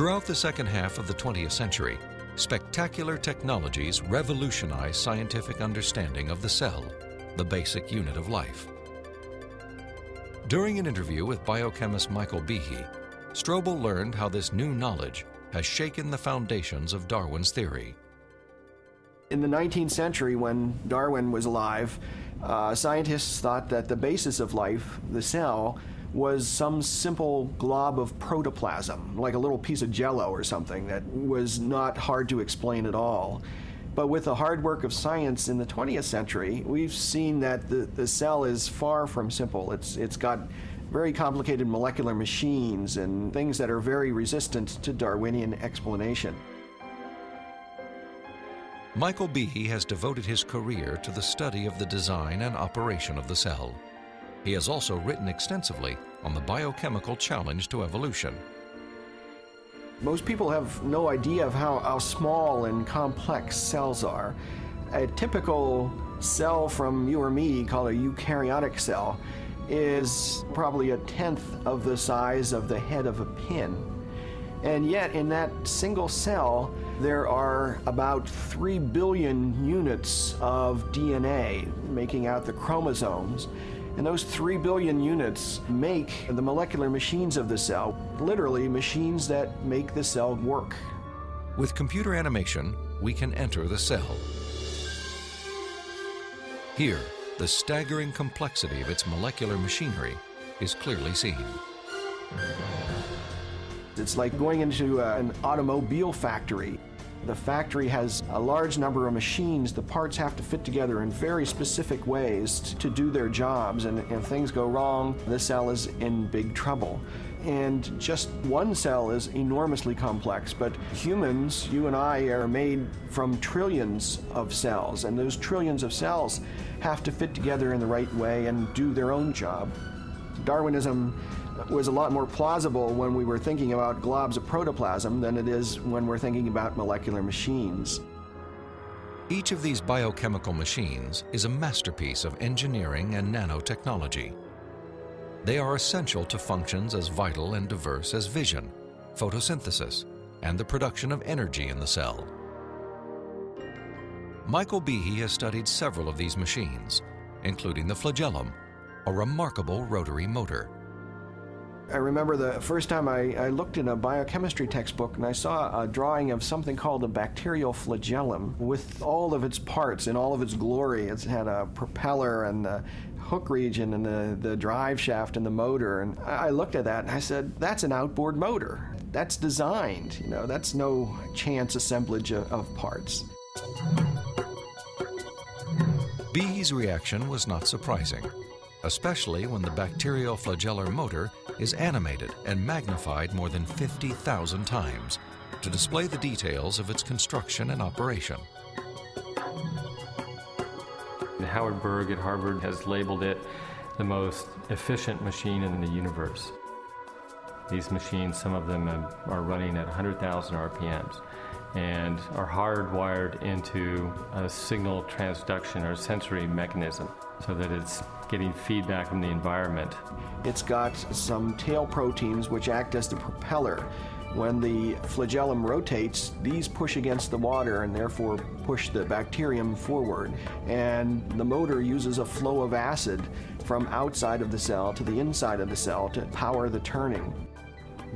Throughout the second half of the 20th century, spectacular technologies revolutionized scientific understanding of the cell, the basic unit of life. During an interview with biochemist Michael Behe, Strobel learned how this new knowledge has shaken the foundations of Darwin's theory. In the 19th century, when Darwin was alive, scientists thought that the basis of life, the cell, was some simple glob of protoplasm, like a little piece of jello or something that was not hard to explain at all. But with the hard work of science in the 20th century, we've seen that the cell is far from simple. It's got very complicated molecular machines and things that are very resistant to Darwinian explanation. Michael Behe has devoted his career to the study of the design and operation of the cell. He has also written extensively on the biochemical challenge to evolution. Most people have no idea of how small and complex cells are. A typical cell from you or me, called a eukaryotic cell, is probably a tenth of the size of the head of a pin. And yet, in that single cell, there are about 3 billion units of DNA making out the chromosomes. And those 3 billion units make the molecular machines of the cell, literally machines that make the cell work. With computer animation, we can enter the cell. Here, the staggering complexity of its molecular machinery is clearly seen. It's like going into an automobile factory. The factory has a large number of machines. The parts have to fit together in very specific ways to do their jobs, and if things go wrong, the cell is in big trouble. And just one cell is enormously complex, but humans, you and I, are made from trillions of cells, and those trillions of cells have to fit together in the right way and do their own job. Darwinism was a lot more plausible when we were thinking about globs of protoplasm than it is when we're thinking about molecular machines. Each of these biochemical machines is a masterpiece of engineering and nanotechnology. They are essential to functions as vital and diverse as vision, photosynthesis, and the production of energy in the cell. Michael Behe has studied several of these machines, including the flagellum, a remarkable rotary motor. I remember the first time I looked in a biochemistry textbook and I saw a drawing of something called a bacterial flagellum with all of its parts in all of its glory. It had a propeller and the hook region and the drive shaft and the motor. And I looked at that and I said, that's an outboard motor. That's designed, you know, that's no chance assemblage of parts. Behe's reaction was not surprising, especially when the bacterial flagellar motor is animated and magnified more than 50,000 times to display the details of its construction and operation. Howard Berg at Harvard has labeled it the most efficient machine in the universe. These machines, some of them are running at 100,000 RPMs and are hardwired into a signal transduction or sensory mechanism so that it's getting feedback from the environment. It's got some tail proteins which act as the propeller. When the flagellum rotates, these push against the water and therefore push the bacterium forward. And the motor uses a flow of acid from outside of the cell to the inside of the cell to power the turning.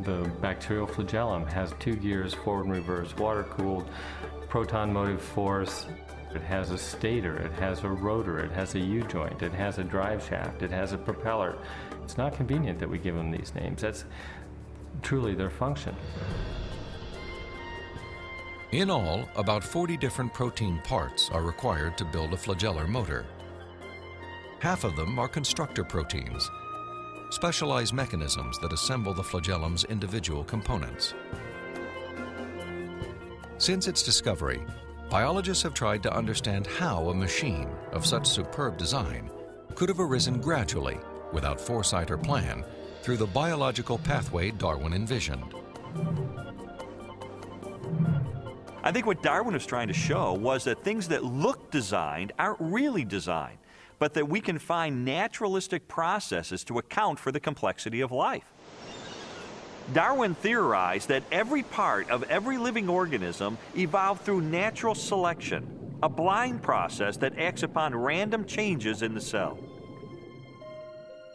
The bacterial flagellum has 2 gears, forward and reverse, water-cooled, proton motive force. It has a stator, it has a rotor, it has a U-joint, it has a drive shaft, it has a propeller. It's not convenient that we give them these names. That's truly their function. In all, about 40 different protein parts are required to build a flagellar motor. Half of them are constructor proteins, specialized mechanisms that assemble the flagellum's individual components. Since its discovery, biologists have tried to understand how a machine of such superb design could have arisen gradually, without foresight or plan, through the biological pathway Darwin envisioned. I think what Darwin was trying to show was that things that look designed aren't really designed, but that we can find naturalistic processes to account for the complexity of life. Darwin theorized that every part of every living organism evolved through natural selection, a blind process that acts upon random changes in the cell.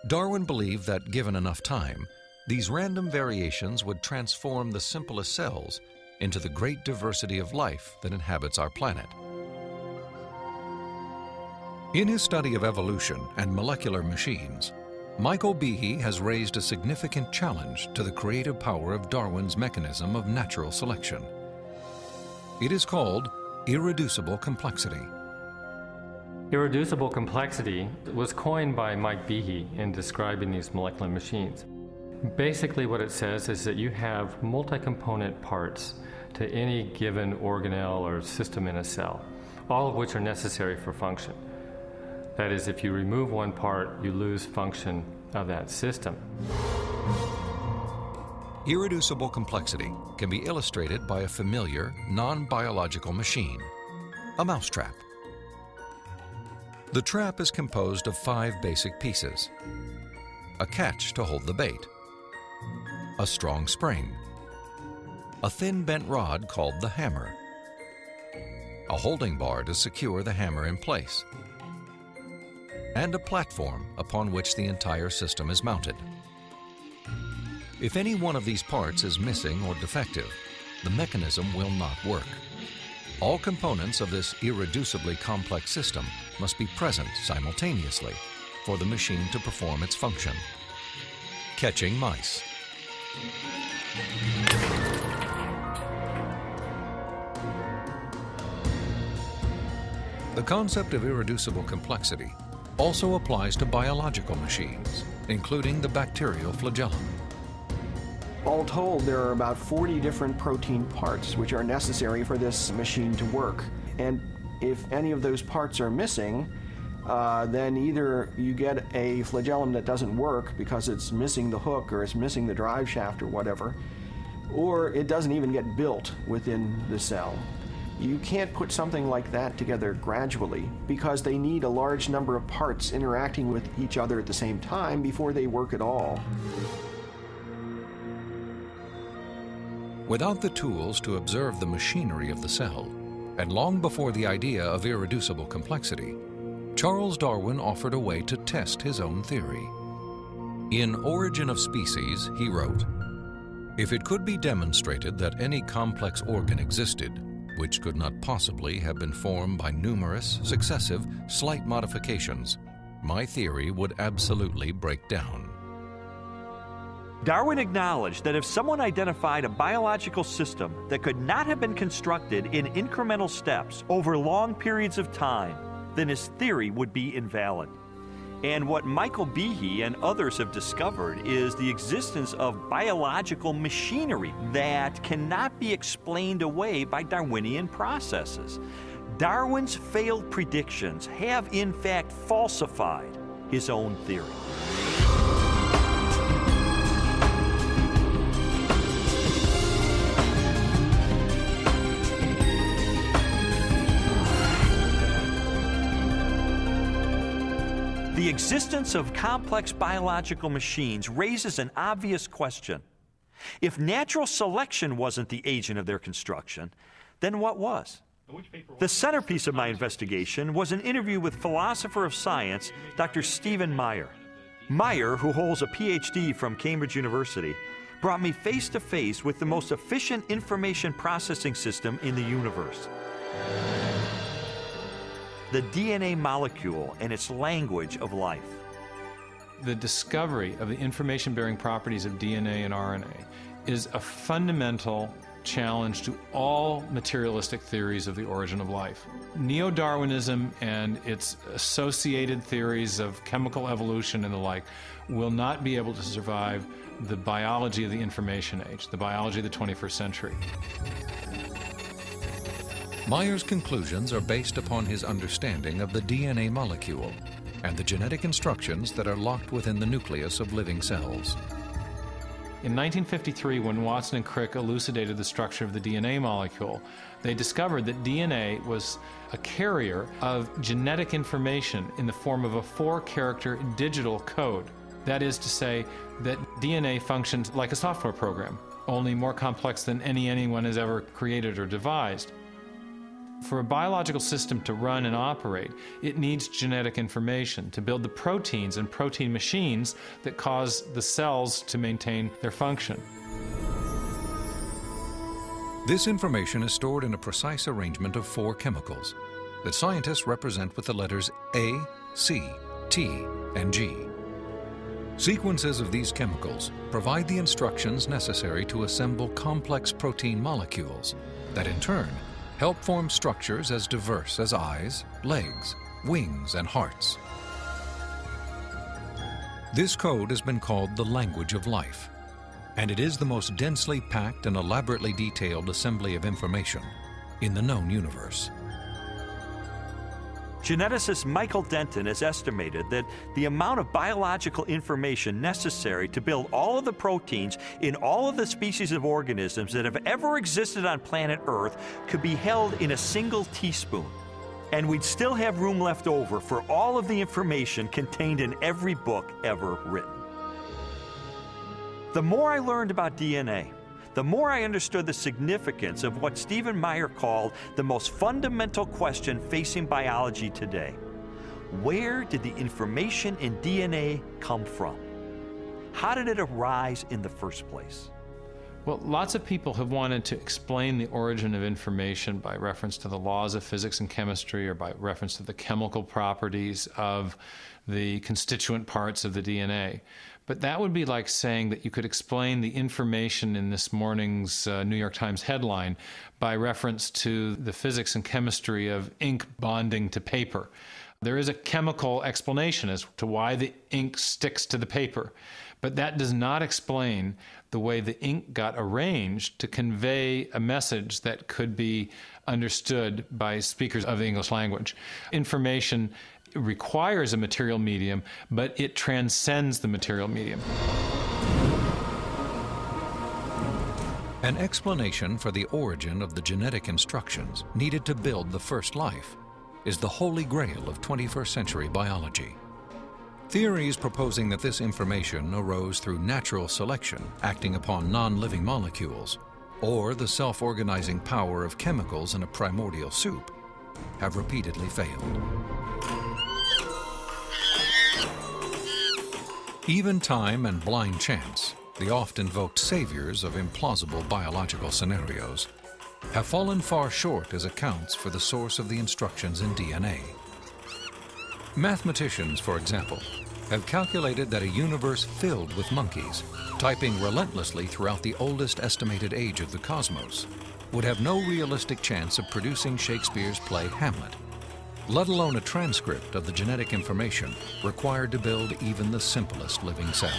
Darwin believed that, given enough time, these random variations would transform the simplest cells into the great diversity of life that inhabits our planet. In his study of evolution and molecular machines, Michael Behe has raised a significant challenge to the creative power of Darwin's mechanism of natural selection. It is called irreducible complexity. Irreducible complexity was coined by Mike Behe in describing these molecular machines. Basically what it says is that you have multi-component parts to any given organelle or system in a cell, all of which are necessary for function. That is, if you remove one part, you lose function of that system. Irreducible complexity can be illustrated by a familiar, non-biological machine, a mousetrap. The trap is composed of 5 basic pieces: a catch to hold the bait, a strong spring, a thin bent rod called the hammer, a holding bar to secure the hammer in place, and a platform upon which the entire system is mounted. If any one of these parts is missing or defective, the mechanism will not work. All components of this irreducibly complex system must be present simultaneously for the machine to perform its function. Catching mice. The concept of irreducible complexity also applies to biological machines, including the bacterial flagellum. All told, there are about 40 different protein parts which are necessary for this machine to work. And if any of those parts are missing, then either you get a flagellum that doesn't work because it's missing the hook or it's missing the drive shaft or whatever, or it doesn't even get built within the cell. You can't put something like that together gradually because they need a large number of parts interacting with each other at the same time before they work at all. Without the tools to observe the machinery of the cell, and long before the idea of irreducible complexity, Charles Darwin offered a way to test his own theory. In Origin of Species, he wrote, "If it could be demonstrated that any complex organ existed, which could not possibly have been formed by numerous, successive, slight modifications, my theory would absolutely break down." Darwin acknowledged that if someone identified a biological system that could not have been constructed in incremental steps over long periods of time, then his theory would be invalid. And what Michael Behe and others have discovered is the existence of biological machinery that cannot be explained away by Darwinian processes. Darwin's failed predictions have, in fact, falsified his own theory. The existence of complex biological machines raises an obvious question. If natural selection wasn't the agent of their construction, then what was? The centerpiece of my investigation was an interview with philosopher of science, Dr. Stephen Meyer. Meyer, who holds a PhD from Cambridge University, brought me face to face with the most efficient information processing system in the universe. The DNA molecule and its language of life. The discovery of the information-bearing properties of DNA and RNA is a fundamental challenge to all materialistic theories of the origin of life. Neo-Darwinism and its associated theories of chemical evolution and the like will not be able to survive the biology of the information age, the biology of the 21st century. Meyer's conclusions are based upon his understanding of the DNA molecule and the genetic instructions that are locked within the nucleus of living cells. In 1953, when Watson and Crick elucidated the structure of the DNA molecule, they discovered that DNA was a carrier of genetic information in the form of a 4-character digital code. That is to say that DNA functions like a software program, only more complex than anyone has ever created or devised. For a biological system to run and operate, it needs genetic information to build the proteins and protein machines that cause the cells to maintain their function. This information is stored in a precise arrangement of 4 chemicals that scientists represent with the letters A, C, T, and G. Sequences of these chemicals provide the instructions necessary to assemble complex protein molecules that, in turn, help form structures as diverse as eyes, legs, wings, and hearts. This code has been called the language of life, and it is the most densely packed and elaborately detailed assembly of information in the known universe. Geneticist Michael Denton has estimated that the amount of biological information necessary to build all of the proteins in all of the species of organisms that have ever existed on planet Earth could be held in a single teaspoon. And we'd still have room left over for all of the information contained in every book ever written. The more I learned about DNA, the more I understood the significance of what Stephen Meyer called the most fundamental question facing biology today. Where did the information in DNA come from? How did it arise in the first place? Well, lots of people have wanted to explain the origin of information by reference to the laws of physics and chemistry, or by reference to the chemical properties of the constituent parts of the DNA. But that would be like saying that you could explain the information in this morning's New York Times headline by reference to the physics and chemistry of ink bonding to paper. There is a chemical explanation as to why the ink sticks to the paper, but that does not explain the way the ink got arranged to convey a message that could be understood by speakers of the English language. Information requires a material medium, but it transcends the material medium. An explanation for the origin of the genetic instructions needed to build the first life is the holy grail of 21st century biology. Theories proposing that this information arose through natural selection acting upon non-living molecules, or the self-organizing power of chemicals in a primordial soup, have repeatedly failed. Even time and blind chance, the oft invoked saviors of implausible biological scenarios, have fallen far short as accounts for the source of the instructions in DNA. Mathematicians, for example, have calculated that a universe filled with monkeys, typing relentlessly throughout the oldest estimated age of the cosmos, would have no realistic chance of producing Shakespeare's play Hamlet, let alone a transcript of the genetic information required to build even the simplest living cell.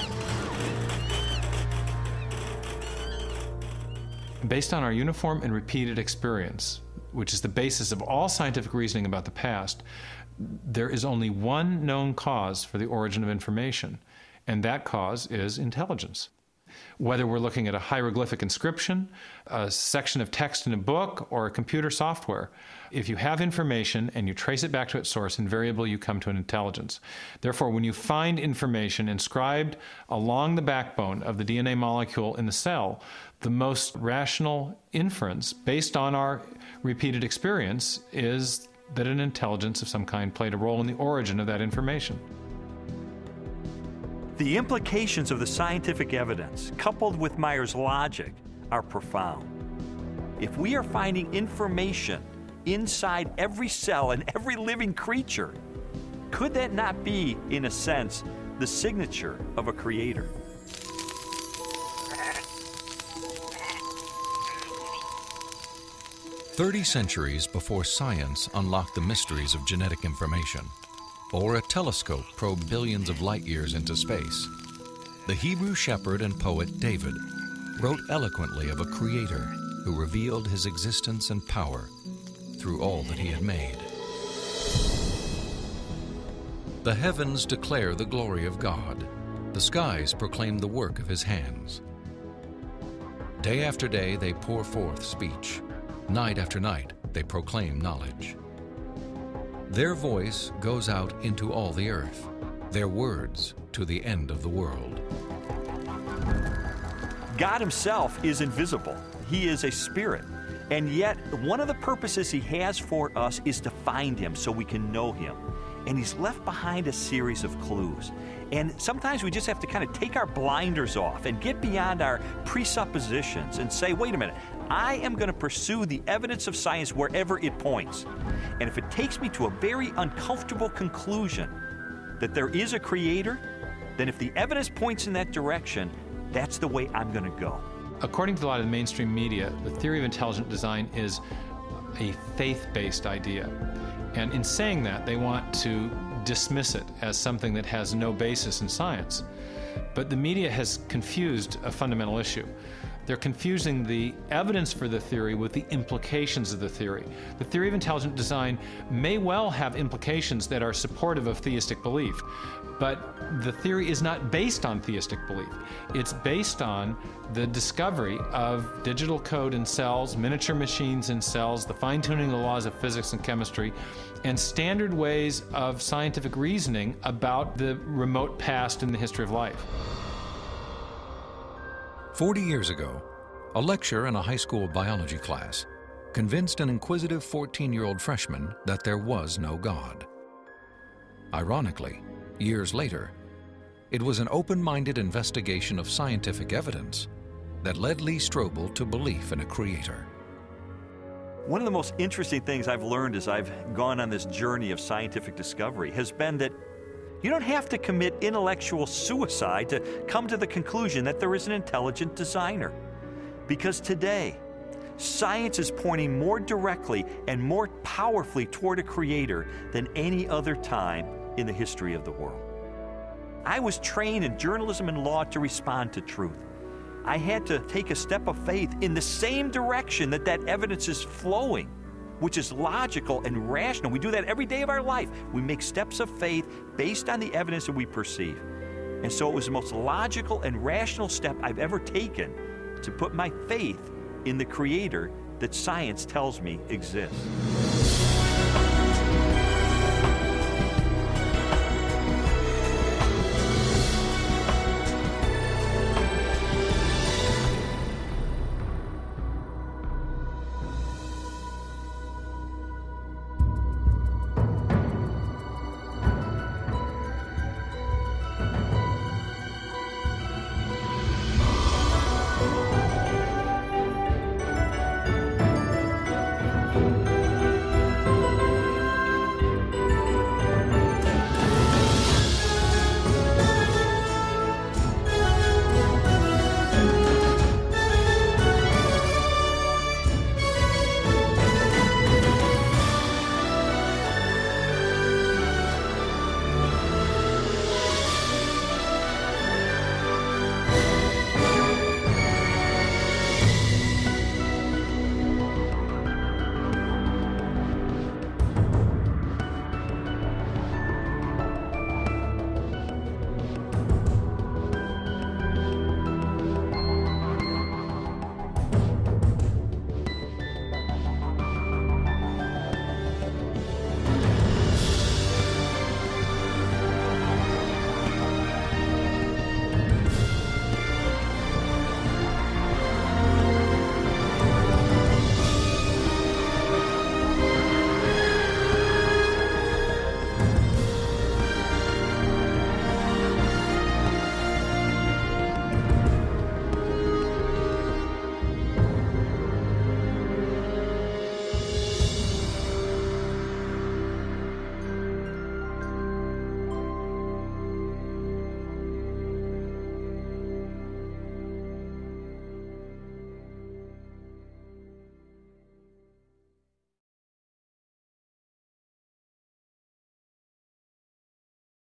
Based on our uniform and repeated experience, which is the basis of all scientific reasoning about the past, there is only one known cause for the origin of information, and that cause is intelligence. Whether we're looking at a hieroglyphic inscription, a section of text in a book, or a computer software, if you have information and you trace it back to its source, invariably you come to an intelligence. Therefore, when you find information inscribed along the backbone of the DNA molecule in the cell, the most rational inference based on our repeated experience is that an intelligence of some kind played a role in the origin of that information. The implications of the scientific evidence, coupled with Meyer's logic, are profound. If we are finding information inside every cell and every living creature, could that not be, in a sense, the signature of a creator? Thirty centuries before science unlocked the mysteries of genetic information, or a telescope probed billions of light years into space, the Hebrew shepherd and poet David wrote eloquently of a creator who revealed his existence and power through all that he had made. The heavens declare the glory of God. The skies proclaim the work of his hands. Day after day they pour forth speech. Night after night they proclaim knowledge. Their voice goes out into all the earth, their words to the end of the world. God himself is invisible. He is a spirit. And yet, one of the purposes he has for us is to find him so we can know him. And he's left behind a series of clues. And sometimes we just have to kind of take our blinders off and get beyond our presuppositions and say, wait a minute, I am going to pursue the evidence of science wherever it points. And if it takes me to a very uncomfortable conclusion that there is a creator, then if the evidence points in that direction, that's the way I'm going to go. According to a lot of the mainstream media, the theory of intelligent design is a faith-based idea. And in saying that, they want to dismiss it as something that has no basis in science. But the media has confused a fundamental issue. They're confusing the evidence for the theory with the implications of the theory. The theory of intelligent design may well have implications that are supportive of theistic belief, but the theory is not based on theistic belief. It's based on the discovery of digital code in cells, miniature machines in cells, the fine-tuning of the laws of physics and chemistry, and standard ways of scientific reasoning about the remote past in the history of life. 40 years ago, a lecture in a high school biology class convinced an inquisitive 14-year-old freshman that there was no God. Ironically, years later, it was an open-minded investigation of scientific evidence that led Lee Strobel to belief in a creator. One of the most interesting things I've learned as I've gone on this journey of scientific discovery has been that you don't have to commit intellectual suicide to come to the conclusion that there is an intelligent designer. Because today, science is pointing more directly and more powerfully toward a creator than any other time in the history of the world. I was trained in journalism and law to respond to truth. I had to take a step of faith in the same direction that evidence is flowing, which is logical and rational. We do that every day of our life. We make steps of faith based on the evidence that we perceive. And so it was the most logical and rational step I've ever taken to put my faith in the creator that science tells me exists.